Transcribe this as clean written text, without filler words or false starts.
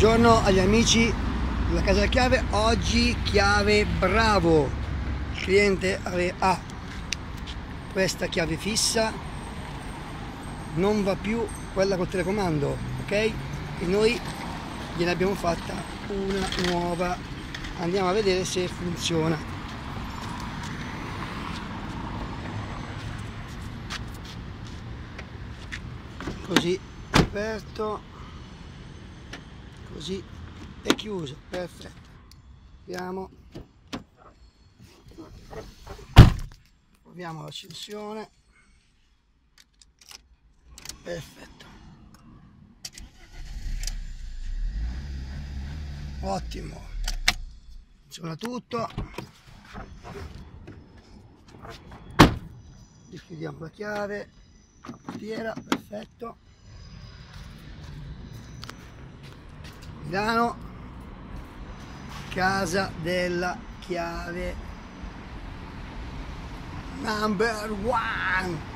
Buongiorno agli amici della Casa della Chiave. Oggi chiave Bravo, il cliente aveva questa chiave fissa, non va più quella col telecomando, ok? E noi gliene abbiamo fatta una nuova, andiamo a vedere se funziona. Così aperto, così è chiuso, perfetto. Proviamo l'accensione, perfetto, ottimo, funziona tutto. Richiudiamo la chiave, la portiera, perfetto. Milano, Casa della Chiave number 1.